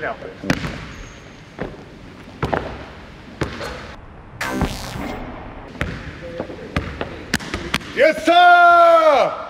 Стрял. Yes, sir!